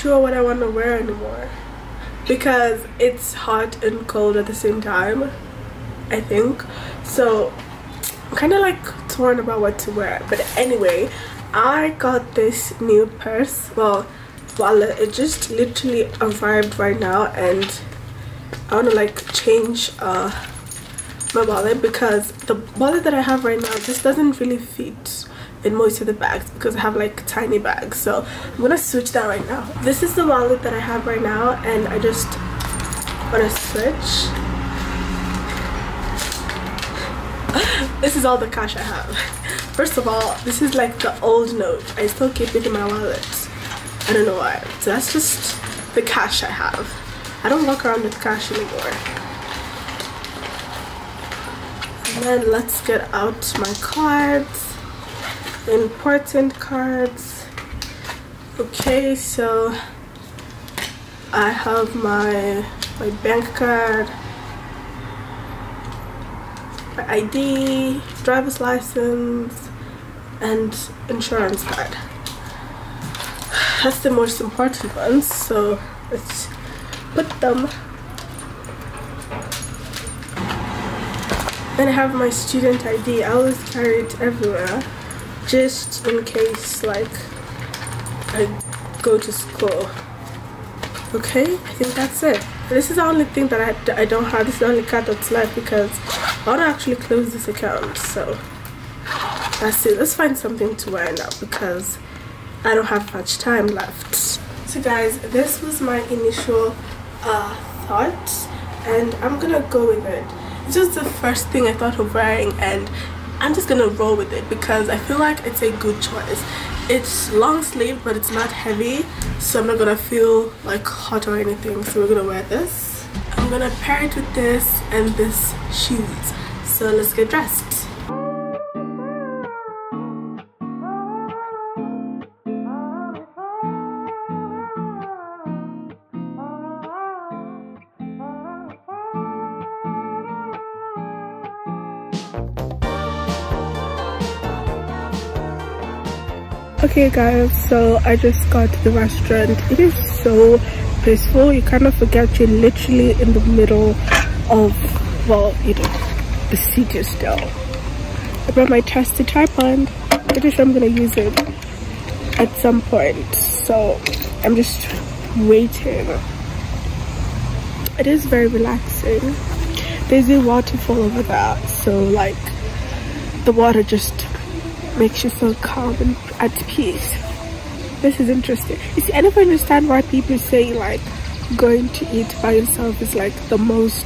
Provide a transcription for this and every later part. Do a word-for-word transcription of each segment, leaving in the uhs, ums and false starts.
sure what I want to wear anymore because it's hot and cold at the same time, I think. So I'm kind of like torn about what to wear. But anyway, I got this new purse, well, wallet. It just literally arrived right now, and I want to like change uh my wallet because the wallet that I have right now just doesn't really fit in most of the bags because I have like tiny bags. So I'm gonna switch that right now. This is the wallet that I have right now, and I just want to switch. This is all the cash I have. First of all, this is like the old note. I still keep it in my wallet. I don't know why. So that's just the cash I have. I don't walk around with cash anymore. And then let's get out my cards. Important cards. Okay, so I have my my bank card, my I D, driver's license, and insurance card. That's the most important ones, so let's put them. Then I have my student I D. I always carry it everywhere, just in case like I go to school. Okay, I think that's it. This is the only thing that I, I don't have. This is the only card that's left because I want to actually close this account. So that's it. Let's find something to wear now because I don't have much time left. So guys, this was my initial uh, thought, and I'm gonna go with it. It's just the first thing I thought of wearing, and I'm just gonna roll with it because I feel like it's a good choice. It's long sleeve, but it's not heavy, so I'm not gonna feel like hot or anything. So we're gonna wear this. I'm gonna pair it with this and this shoes. So let's get dressed. Okay guys, so I just got to the restaurant. It is so peaceful. You kind of forget you're literally in the middle of, well, you know, the city still. I brought my trusty tripod. I'm pretty sure I'm gonna use it at some point, so I'm just waiting. It is very relaxing. There's a waterfall over there, so like the water just makes you feel calm and at peace. This is interesting. You see, I never understand why people say like going to eat by yourself is like the most,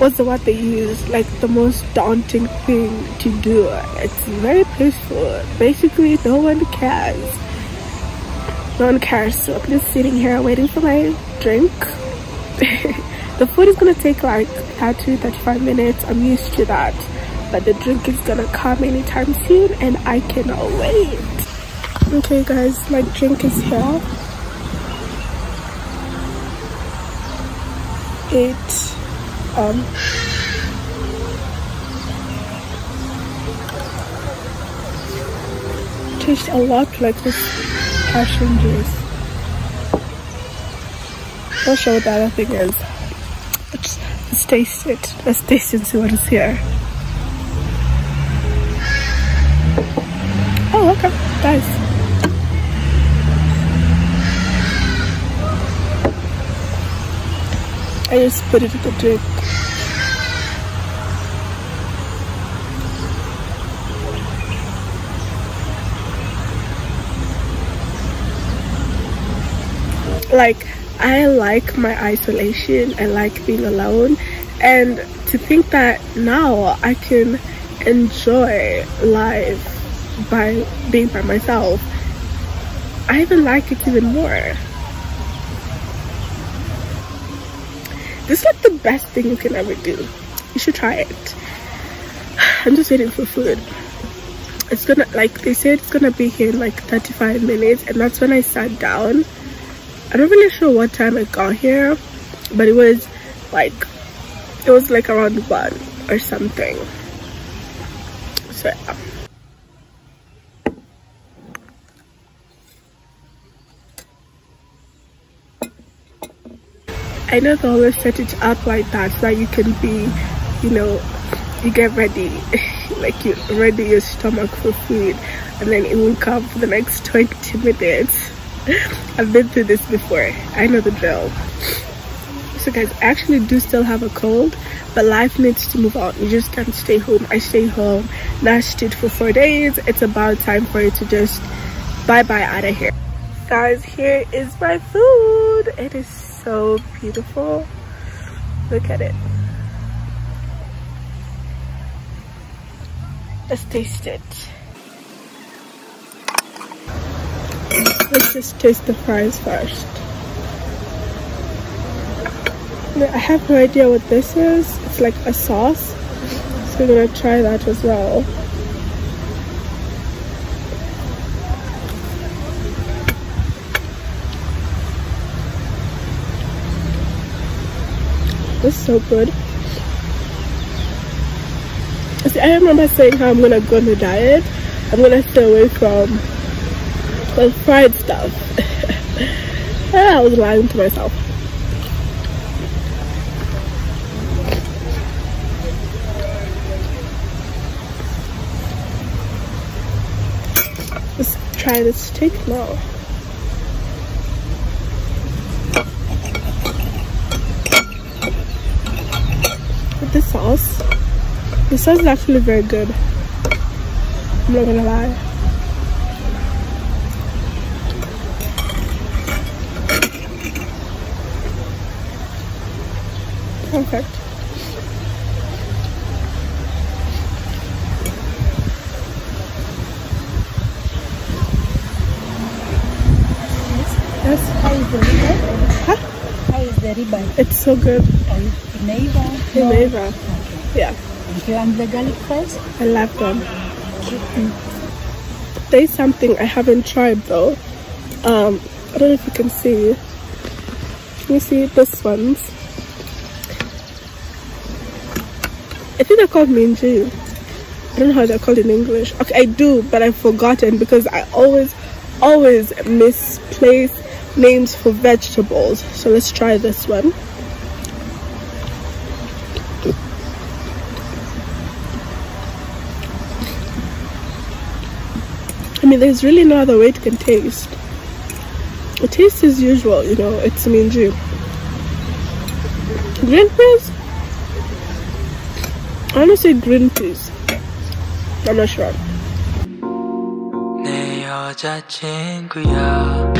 what's the word they use, like the most daunting thing to do. It's very peaceful. Basically no one cares. No one cares. So I'm just sitting here waiting for my drink. The food is gonna take like thirty to thirty-five minutes. I'm used to that. But the drink is gonna come anytime soon, and I cannot wait. Okay guys, my drink is here. It um tastes a lot like this passion juice. Not sure what the other thing is. Let's, let's taste it. Let's taste and see what is here. Oh, okay, guys. Nice. I just put it in the drink. Like, I like my isolation. I like being alone. And to think that now I can enjoy life by being by myself, I even like it even more. This is like the best thing you can ever do. You should try it. I'm just waiting for food. It's gonna, like they said, it's gonna be here in like thirty-five minutes, and that's when I sat down. I'm not really sure what time I got here, but it was like it was like around one or something. So yeah. I know they always set it up like that so that you can be, you know, you get ready, like you ready your stomach for food, and then it will come for the next twenty minutes. I've been through this before. I know the drill. So guys, I actually do still have a cold, but life needs to move on. You just can't stay home. I stay home. Now I stayed for four days. It's about time for you to just bye-bye out of here. Guys, here is my food. It is so beautiful. Look at it. Let's taste it. Let's just taste the fries first. Now, I have no idea what this is. It's like a sauce. So we're gonna try that as well. This is so good. See, I remember saying how I'm gonna go on the diet. I'm gonna stay away from the fried stuff. I was lying to myself. Let's try the steak now. With the sauce. The sauce is actually very good. I'm not gonna lie. Perfect. Yes. How is the ribeye? Huh? How is the ribeye? It's so good. And Naiva. No. Naiva. Yeah. You want the garlic fries? I love them. Mm. There's something I haven't tried though. Um, I don't know if you can see. Can you see this ones? I think they're called minji. I don't know how they're called in English. Okay, I do, but I've forgotten because I always, always misplace names for vegetables. So let's try this one. I mean, there's really no other way it can taste. It tastes as usual, you know, it's minji. Green peas? I want to say green peas. I'm not sure. 내 여자친구야.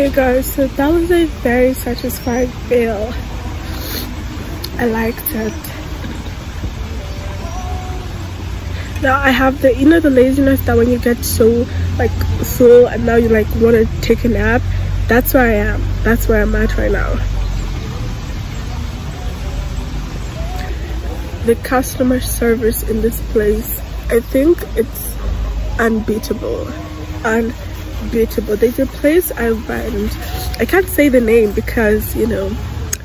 Okay guys, so that was a very satisfying meal. I liked it. Now I have the, you know, the laziness that when you get so like full and now you like want to take a nap. That's where I am. That's where I'm at right now. The customer service in this place, I think it's unbeatable. And beautiful. There's a place I went, I can't say the name because, you know,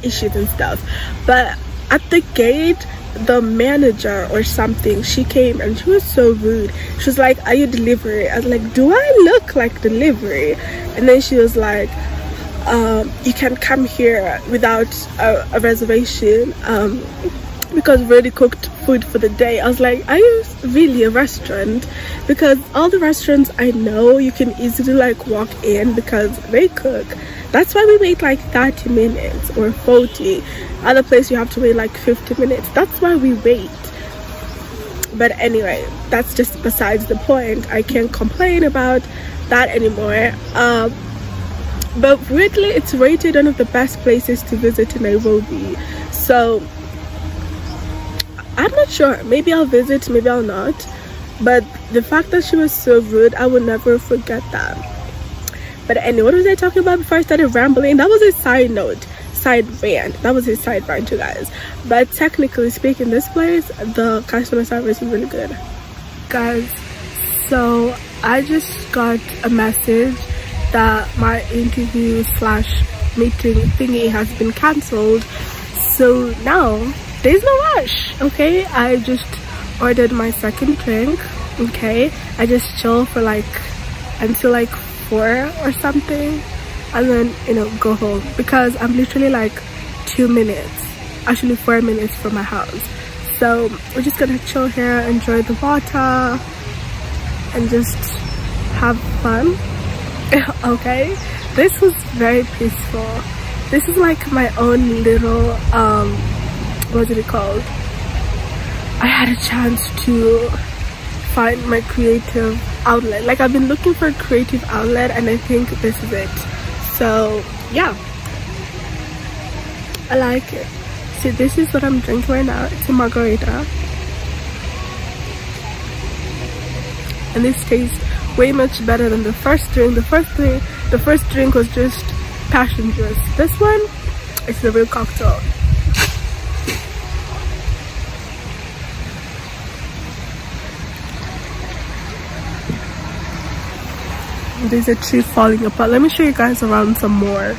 issues and stuff, but at the gate the manager or something, she came and she was so rude. She was like, are you delivery? I was like, do I look like delivery? And then she was like, um you can't come here without a, a reservation um because we already cooked food for the day. I was like, are you really a restaurant? Because all the restaurants I know, you can easily like walk in because they cook. That's why we wait like thirty minutes or forty. Other place you have to wait like fifty minutes. That's why we wait. But anyway, that's just besides the point. I can't complain about that anymore. Um, but weirdly, it's rated one of the best places to visit in Nairobi. So I'm not sure, maybe I'll visit, maybe I'll not, But the fact that she was so rude, I will never forget that. But anyway, what was I talking about before I started rambling? That was a side note, side rant. That was a side rant, you guys. But technically speaking, this place, the customer service is really good, guys. So I just got a message that my interview slash meeting thingy has been cancelled. So now there's no rush, okay? I just ordered my second drink, okay? I just chill for like until like four or something, and then, you know, go home, because I'm literally like two minutes, actually four minutes from my house. So we're just gonna chill here, enjoy the water, and just have fun. Okay, this was very peaceful. This is like my own little um what is it called? I had a chance to find my creative outlet. Like, I've been looking for a creative outlet, and I think this is it. So yeah, I like it. So this is what I'm drinking right now. It's a margarita, and this tastes way much better than the first drink. The first drink, the first drink was just passion juice. This one is the real cocktail. There's a tree falling apart. Let me show you guys around some more.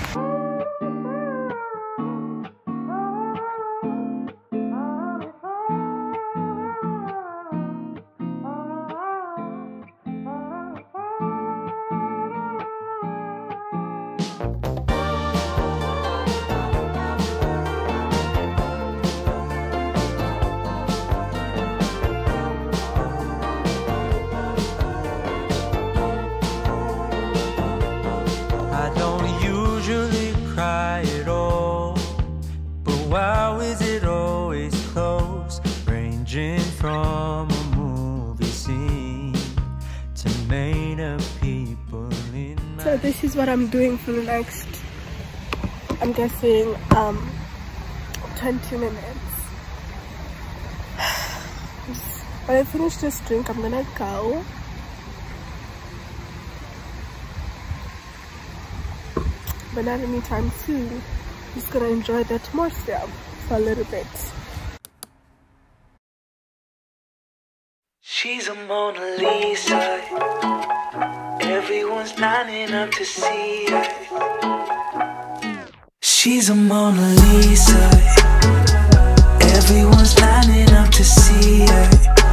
So this is what I'm doing for the next, I'm guessing, um, twenty minutes. When I finish this drink, I'm gonna go. But not anytime soon. I'm just gonna enjoy the atmosphere for a little bit. She's a Mona Lisa. Everyone's lining up to see her. She's a Mona Lisa. Everyone's lining up to see her.